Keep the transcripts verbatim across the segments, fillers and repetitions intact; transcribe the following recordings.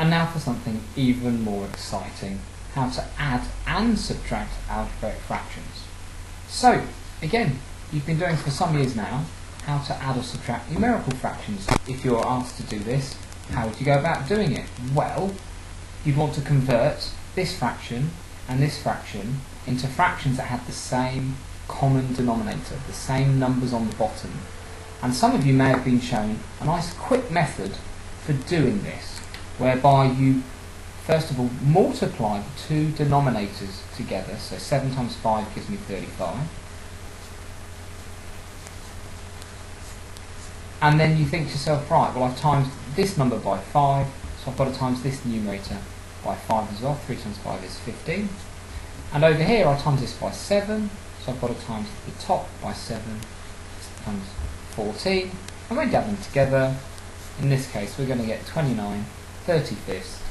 And now for something even more exciting, how to add and subtract algebraic fractions. So, again, you've been doing for some years now, how to add or subtract numerical fractions. If you're asked to do this, how would you go about doing it? Well, you'd want to convert this fraction and this fraction into fractions that had the same common denominator, the same numbers on the bottom. And some of you may have been shown a nice quick method for doing this, whereby you first of all multiply the two denominators together, so seven times five gives me thirty-five, and then you think to yourself, right, well I've times this number by five, so I've got to times this numerator by five as well, three times five is fifteen, and over here I times this by seven, so I've got to times the top by seven, times fourteen, and when you add them together, in this case we're going to get twenty-nine thirty-fifths,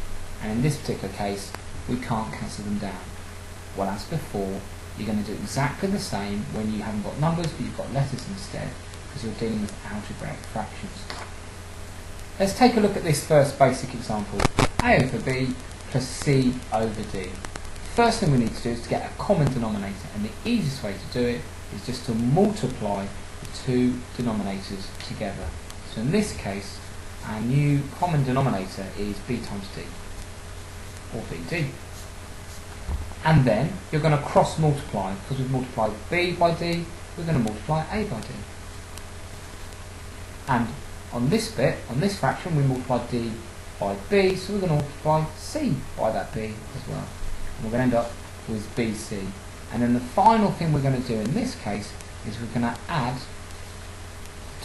and in this particular case we can't cancel them down. Well, as before, you're going to do exactly the same when you haven't got numbers but you've got letters instead, because you're dealing with algebraic fractions. Let's take a look at this first basic example, a over b plus c over d. First thing we need to do is to get a common denominator, and the easiest way to do it is just to multiply the two denominators together. So in this case, our new common denominator is b times d, or bd. And then you're going to cross multiply, because we've multiplied b by d, we're going to multiply a by d. And on this bit, on this fraction, we multiply d by b, so we're going to multiply c by that b as well. And we're going to end up with bc. And then the final thing we're going to do in this case is we're going to add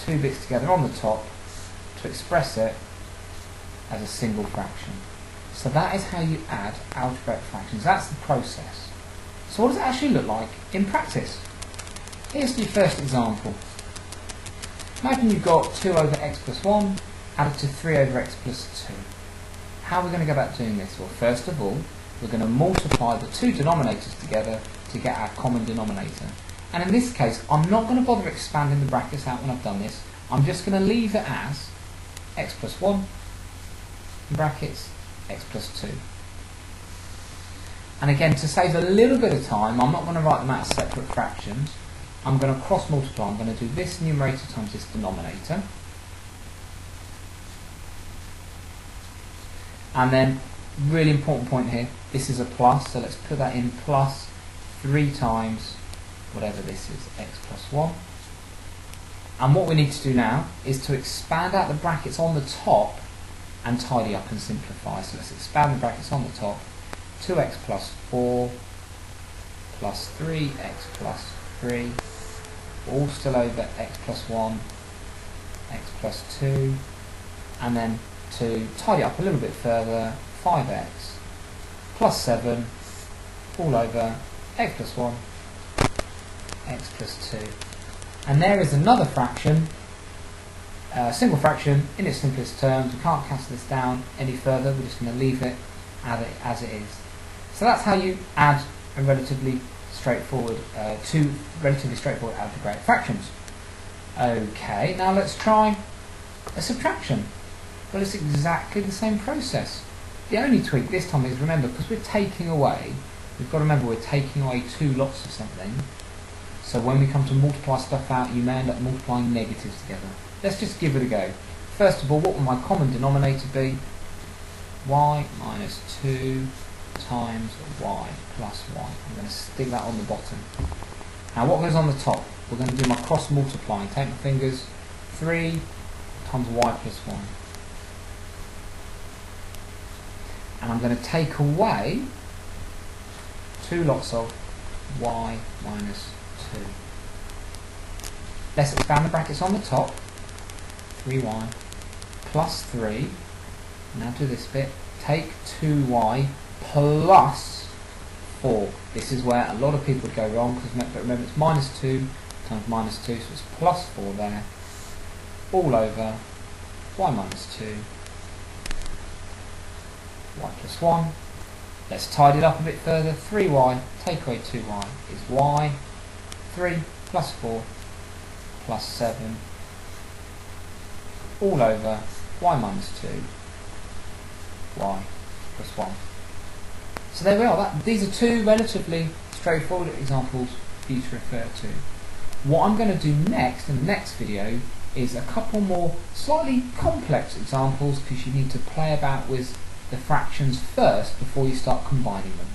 two bits together on the top to express it as a single fraction. So that is how you add algebraic fractions. That's the process. So what does it actually look like in practice? Here's the first example. Imagine you've got two over x plus one added to three over x plus two. How are we going to go about doing this? Well, first of all, we're going to multiply the two denominators together to get our common denominator. And in this case, I'm not going to bother expanding the brackets out when I've done this. I'm just going to leave it as x plus one, in brackets, x plus two. And again, to save a little bit of time, I'm not going to write them out as separate fractions. I'm going to cross multiply. I'm going to do this numerator times this denominator. And then, really important point here, this is a plus, so let's put that in, plus three times whatever this is, x plus one. And what we need to do now is to expand out the brackets on the top and tidy up and simplify. So let's expand the brackets on the top. two x plus four plus three x plus three. All still over x plus one, x plus two. And then to tidy up a little bit further, five x plus seven. All over x plus one, x plus two. And there is another fraction, a single fraction in its simplest terms. We can't cancel this down any further, we're just going to leave it as it is. So that's how you add a relatively straightforward, uh, two relatively straightforward algebraic fractions. Okay, now let's try a subtraction. Well, it's exactly the same process. The only tweak this time is, remember, because we're taking away, we've got to remember we're taking away two lots of something. So when we come to multiply stuff out, you may end up multiplying negatives together. Let's just give it a go. First of all, what will my common denominator be? Y minus two times y plus y. I'm going to stick that on the bottom. Now what goes on the top? We're going to do my cross multiplying. Take my fingers. three times y plus one. And I'm going to take away two lots of y minus two. Let's expand the brackets on the top. three y plus three. Now do this bit. Take two y plus four. This is where a lot of people go wrong, because remember it's minus two times minus two, so it's plus four there. All over y minus two, y plus one. Let's tidy it up a bit further. three y, take away two y is y. three plus four plus seven, all over y minus two y plus one. So there we are. That, these are two relatively straightforward examples for you to refer to. What I'm going to do next, in the next video, is a couple more slightly complex examples, because you need to play about with the fractions first before you start combining them.